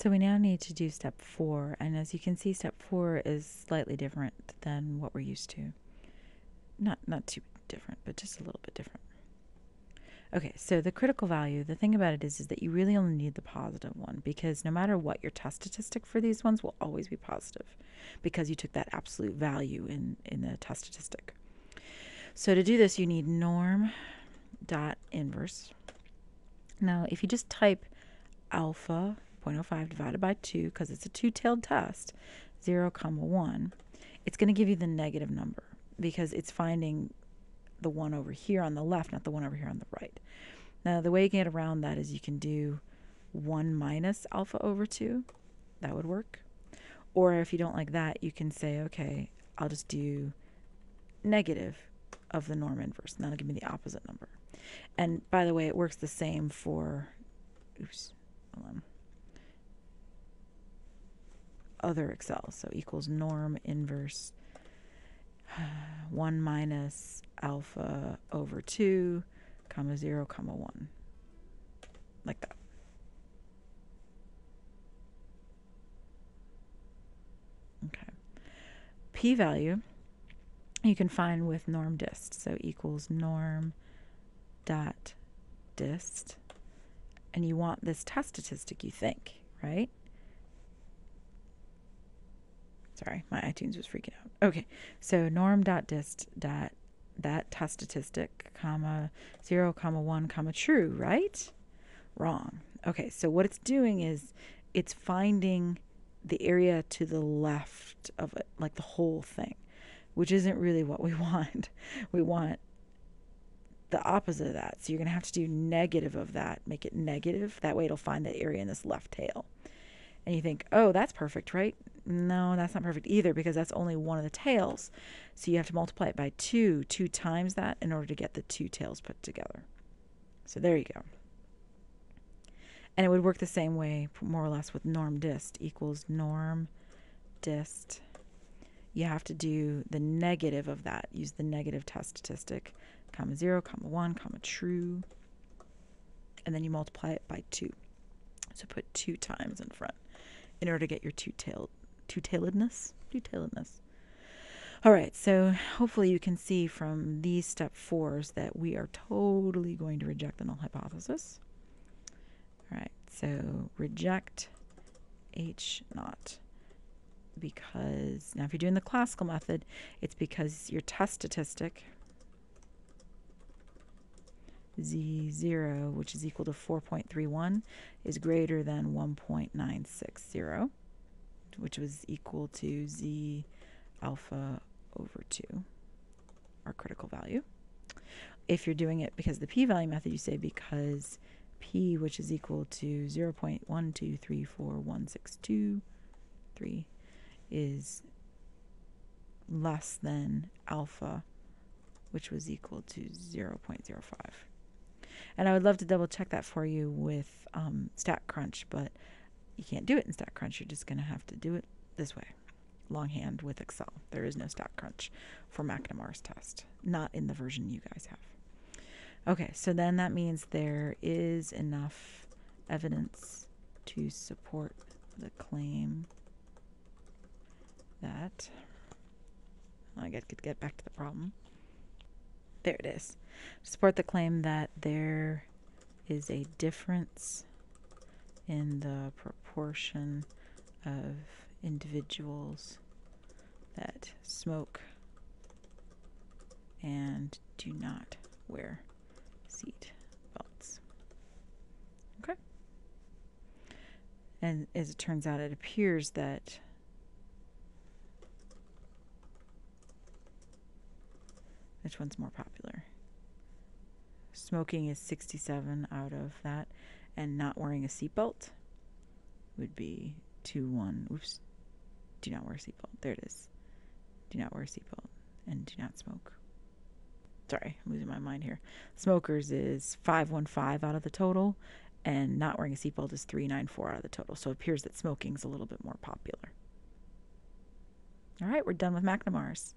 So we now need to do step 4, and as you can see, step 4 is slightly different than what we're used to. Not too different, but just a little bit different. Okay, so the critical value, the thing about it is that you really only need the positive one, because no matter what, your test statistic for these ones will always be positive because you took that absolute value in the test statistic. So to do this, you need norm.inverse. Now, if you just type alpha 0.05 divided by 2, because it's a two-tailed test, 0, 1, it's going to give you the negative number because it's finding the one over here on the left, not the one over here on the right. Now, the way you get around that is you can do 1 minus alpha over 2. That would work. Or if you don't like that, you can say, okay, I'll just do negative of the norm inverse, and that'll give me the opposite number. And by the way, it works the same for, oops, hold on, other Excel. So equals norm inverse 1 minus alpha over 2, 0, 1, like that. Okay. P-value you can find with norm dist. So equals norm dot dist, and you want this test statistic, you think, right? Sorry, my iTunes was freaking out. Okay, so norm.dist dot that test statistic, (0, 1, true, right? Wrong. Okay, so what it's doing is it's finding the area to the left of it, like the whole thing, which isn't really what we want. We want the opposite of that. So you're gonna have to do negative of that, make it negative. That way it'll find that area in this left tail. And you think, oh, that's perfect, right? No, that's not perfect either, because that's only one of the tails. So you have to multiply it by 2 times that in order to get the 2 tails put together. So there you go. And it would work the same way, more or less, with norm dist equals norm dist. You have to do the negative of that. Use the negative test statistic, (0, 1, true. And then you multiply it by 2. So put 2 times in front in order to get your two-tailedness. All right, so hopefully you can see from these step 4s that we are totally going to reject the null hypothesis. All right, so reject H0, because now if you're doing the classical method, it's because your test statistic Z0, which is equal to 4.31, is greater than 1.960. which was equal to Z alpha over 2, our critical value. If you're doing it because the p-value method, you say because p, which is equal to 0.1234162.3, is less than alpha, which was equal to 0.05. And I would love to double check that for you with StatCrunch, but you can't do it in StatCrunch. You're just going to have to do it this way, longhand with Excel. There is no StatCrunch for McNemar's test, not in the version you guys have. Okay, so then that means there is enough evidence to support the claim that, I got to get back to the problem. There it is. Support the claim that there is a difference in the proportion of individuals that smoke and do not wear seat belts. Okay. And as it turns out, it appears that which one's more popular? Smoking is 67 out of that, and not wearing a seatbelt would be 2-1. Oops. Do not wear a seatbelt. There it is. Do not wear a seatbelt and do not smoke. Sorry, I'm losing my mind here. Smokers is 515 out of the total, and not wearing a seatbelt is 394 out of the total. So it appears that smoking's a little bit more popular. All right, we're done with McNemar's.